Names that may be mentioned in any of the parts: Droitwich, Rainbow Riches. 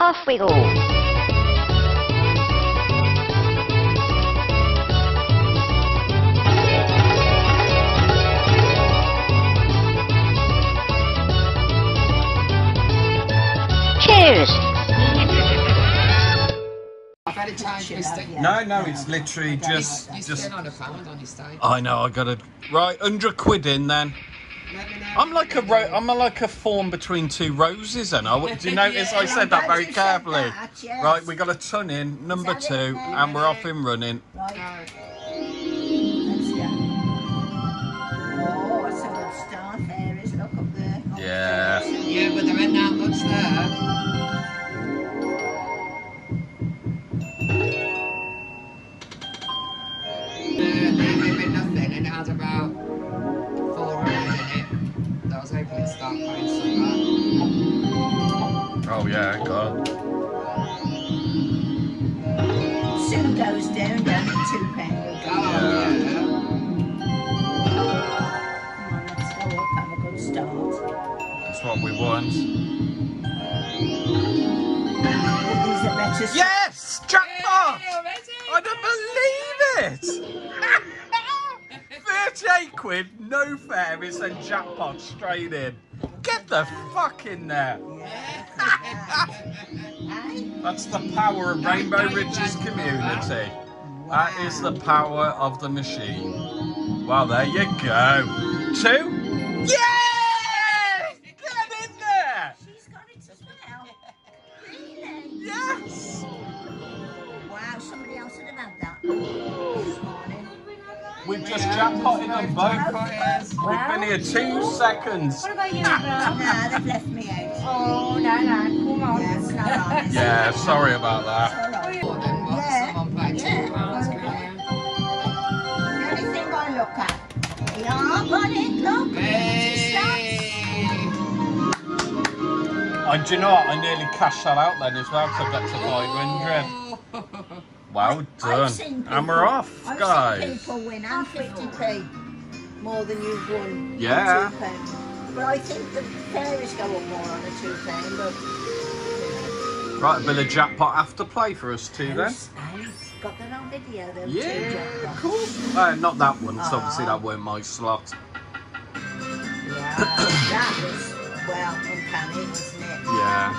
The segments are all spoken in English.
Off we go. Cheers. No, it's literally just. You on a pound on his side. I know. I got it right. 100 quid in then. I'm like a form between two roses, and I do you notice I said that very carefully. Right, we got a ton in, number two, and we're off and running. Right. Let's go. Oh, that's a good start there, is look up there. Yeah. Yeah, but there ain't that much there. Maybe nothing, and it has about 4 hours in it. I was hoping it'd start going somewhere. Oh yeah, God. Soon goes down to £2. Oh yeah. Come on, let's go up, have a good start. That's what we want. Yes! Jackpot! I don't believe it! 38 quid, no fairies and jackpot straight in. Get the fuck in there. That's the power of Rainbow Riches community. That is the power of the machine. Well, there you go. 2. Yes! Get in there! She's got it as well. Really? Yes! Wow, somebody else would have had that this morning. We've just jackpotted on both. We've been here 2 seconds. What about you, bro? No, they've left me out. Oh, no, come on. Yeah, it's not honest. Yeah, sorry about that. It's all right. Yeah. The only thing I look at. Yeah, I got it, look. Hey. Do you know what? I nearly cashed that out then as well, because I got to 500. Oh. Well done. People, and we're off, guys. I've seen people win and 50p more than you've won. Yeah. But I think the fairies go up more on a £2, but... Right, a bit of jackpot after play for us too then. I've got that on video, though. Yeah, cool. Not that one, because obviously that weren't my slot. Yeah, that was, well, uncanny, wasn't it? Yeah.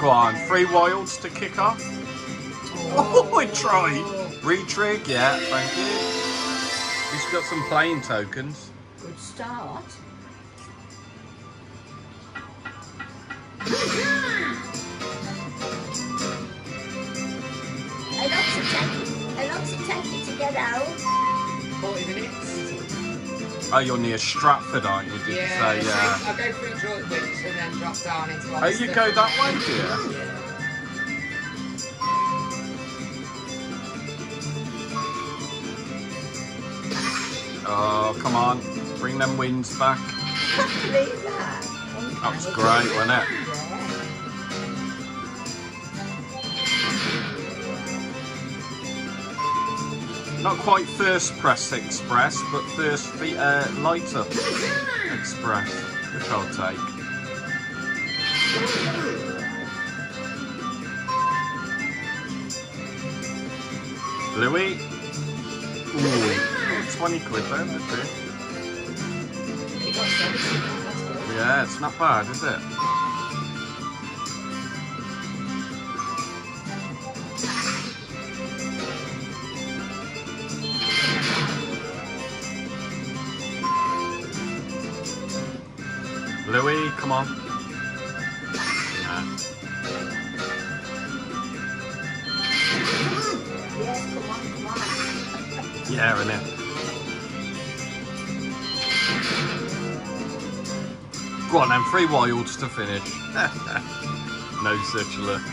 Go on, 3 wilds to kick off. Oh, we tried. Retrig, yeah, thank you. He's got some playing tokens. Good start. I love to take you to get out. 40 minutes. Oh, you're near Stratford, aren't you? Did you say? Yeah. I'll go through Droitwich and then drop down into Oxford. Oh, you go that way, dear? Yeah. Oh, come on, bring them wins back. That was great, wasn't it? Yeah. Not quite first press express, but first lighter express, which I'll take. Louis. Ooh. 20 quid though, isn't it? Yeah, it's not bad, is it? Louis, come on. Yeah, innit? Go on then, 3 wilds to finish. No such luck.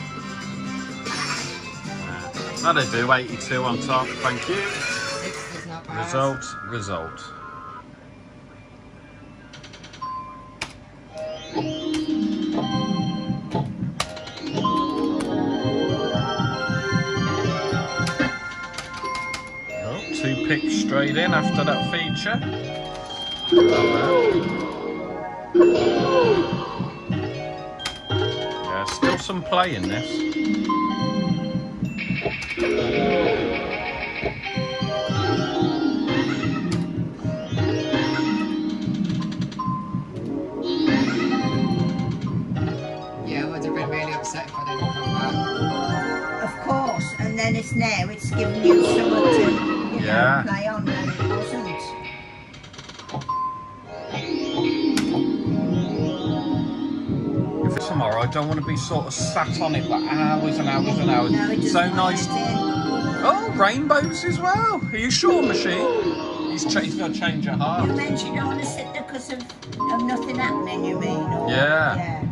That'll do, 82 on top, thank you. Result. Oh, 2 picks straight in after that feature. Yeah, There's still some play in this. Yeah, I would have been really upset if I didn't come back. Of course, and then it's now, it's given you someone to know, play on and it wasn't. Tomorrow, I don't want to be sort of sat on it for hours and hours and hours. No, so nice. Oh, rainbows as well. Are you sure, Machine? He's chasing a change of heart. You mentioned you don't want to sit there because of nothing happening, you mean? Or, yeah.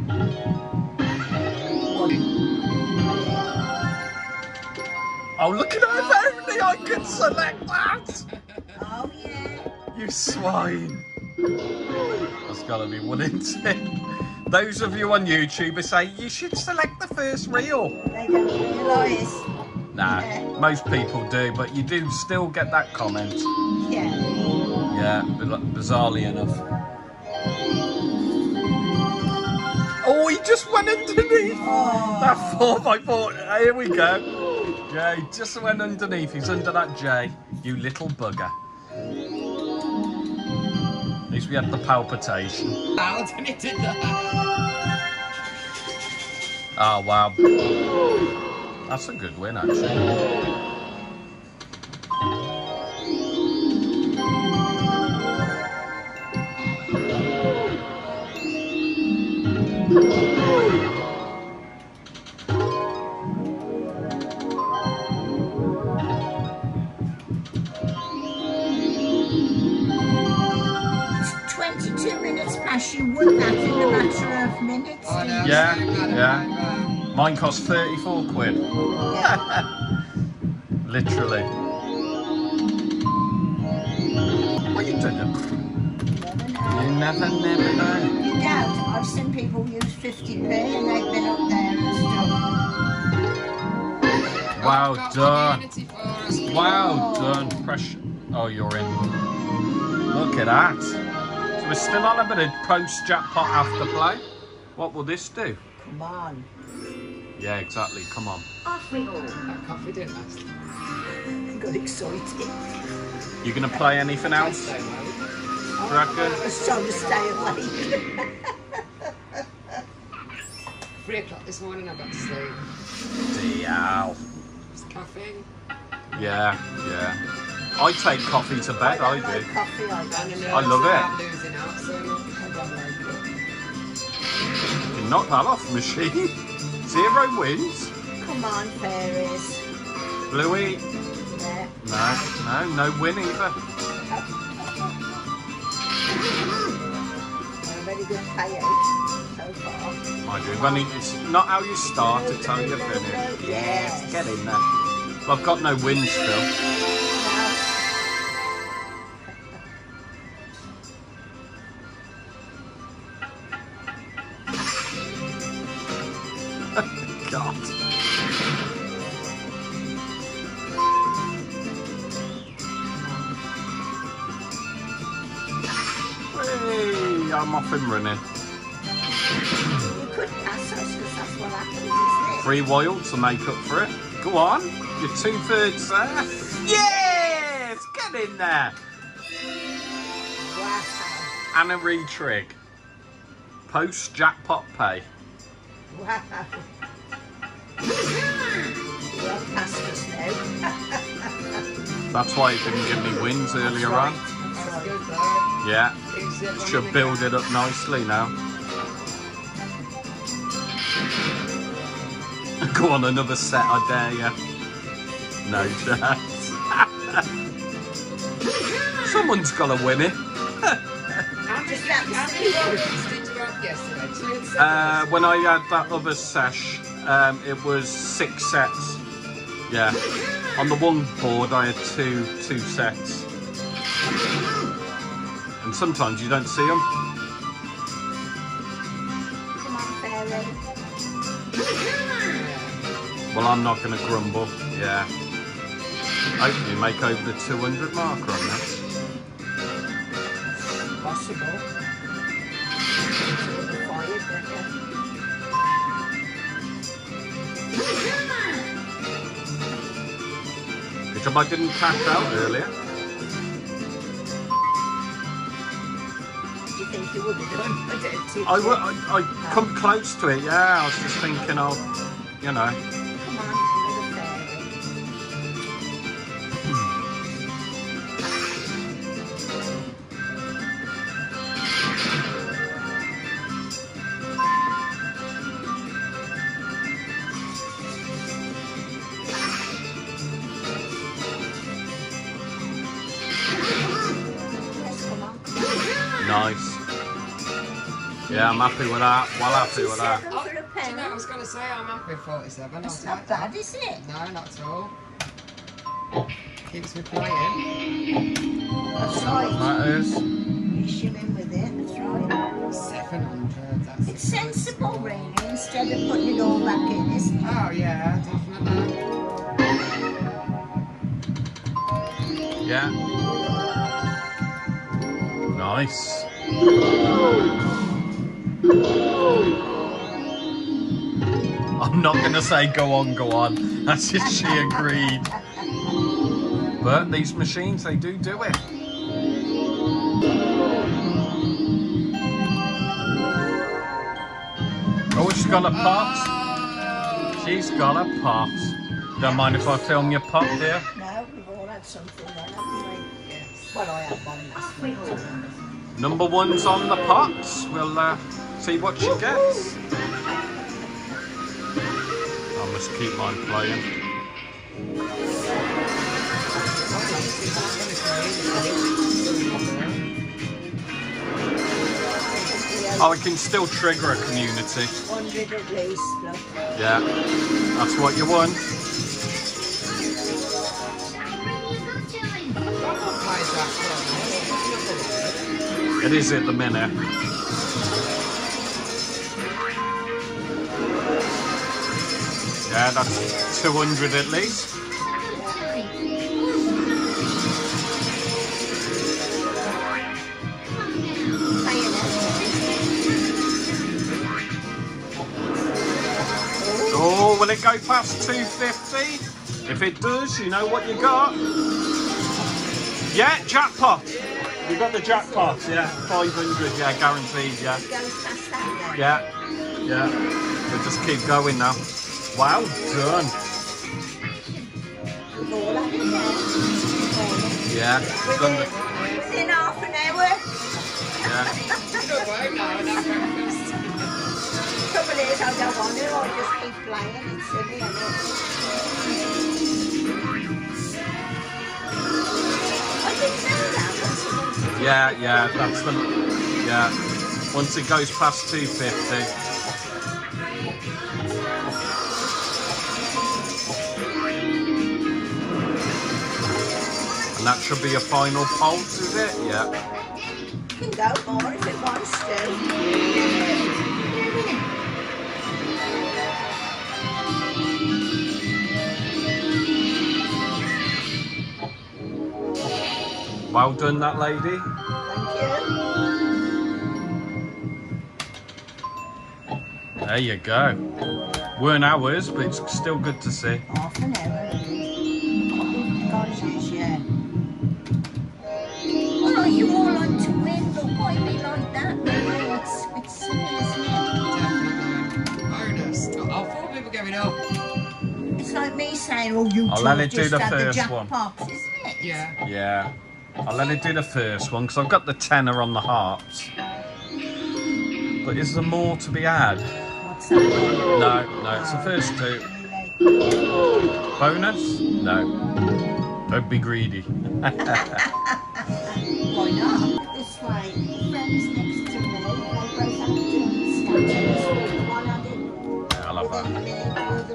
Oh, look at that. Only I could select that. Oh, yeah. You swine. That's got to be one, isn't it? Those of you on YouTube who say you should select the first reel. They don't realise. Nah, most people do, but you do still get that comment. Yeah. Yeah, bizarrely enough. Oh, he just went underneath. Oh. That 4x4. Here we go. Yeah, he just went underneath. He's under that J. You little bugger. At least we had the palpitation. How did it do that? Oh, wow. That's a good win, actually. Minutes. Oh, no, yeah, yeah. Mine cost 34 quid. Yeah. Literally. What are you doing? You never know. You doubt. I've seen people use 50p and they've been up there and stuff. Well done. Well done. Pressure. Oh, you're in. Look at that. So we're still on a bit of post jackpot after play. What will this do? Come on. Yeah, exactly. Come on. Off we go. That coffee didn't last. I got excited. You gonna play anything else? I was trying to stay awake. 3 o'clock this morning. I got to sleep. Deal. It's caffeine. Yeah, yeah. I take coffee to bed. I do. Coffee, I love it. Losing out, so knock that off, Machine. 0 wins. Come on, fairies. Bluey. Yeah. No win either. A very good payout so far. Mind you, when it's not how you start, it's how you finish. Yes, get in there. Well, I've got no wins still. God. Hey, I'm off and running. You could pass us because that's what happens. 3 wild to make up for it. Go on, you're 2/3 there. Yes, get in there. Wow. And a re-trig. Post jackpot pay. Wow. That's why it didn't give me wins earlier on. Yeah, should build it up nicely now. Go on, another set, I dare you. No chance. Someone's got to win it. When I had that other sesh, it was 6 sets. Yeah. On the one board I had two sets. And sometimes you don't see them. Come on, fairy. Well, I'm not going to grumble. Yeah. Hopefully make over the 200 marker on that. Possible. Good job I didn't pass out earlier. Do you think you would have done? I come close to it, yeah. I was just thinking of, you know. Come on, nice. Yeah, I'm happy with that. Well, happy with that. Do you know, I was going to say I'm happy with 47. That's not bad, is it? No, not at all. Keeps me playing. That's right. That is. You shimmin' with it, that's right. 700, that's it's sensible, really, instead of putting it all back in, isn't it? Oh, yeah, definitely. Yeah. Nice. I'm not going to say go on, that's just sheer greed. But these machines, they do it. Oh, she's got a pot. She's got a pot. Don't mind if I film your pot, dear? No, we've all had something like that. Well, I have one last week. Number one's on the pots. We'll see what she gets. I must keep mine playing. Oh, it can still trigger a community. 100 at least. Yeah, that's what you want. It is at the minute. Yeah, that's 200 at least. Oh, will it go past 250? If it does, you know what you got. Yeah, jackpot. You got the jackpot, yeah, 500, yeah, guaranteed, yeah. Yeah, yeah, we'll just keep going now. Well done. Yeah, within half an hour. Yeah. Trouble is, I don't want to, I'll just keep playing, it's silly, I didn't know that. Yeah, yeah, that's the, yeah, once it goes past 250. And that should be your final pulse, is it? Yeah. You can go more if it wants to. Well done, that lady. There you go. Weren't ours, but it's still good to see. Half an hour. Yeah. Oh, you all like to win, but why be like that? It's silly, isn't it? I thought we were going up. It's like me saying, oh, you just had the jackpot, isn't it? Yeah. Yeah. I'll let it do the first one, because I've got the tenner on the harps. But is there more to be had? No, no, it's the first two. Bonus? No. Don't be greedy. Why not? This way, friends next to me, both have I love that.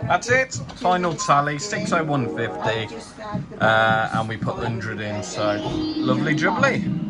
That's it. Final tally, 601.50. And we put 100 in, so lovely jubbly.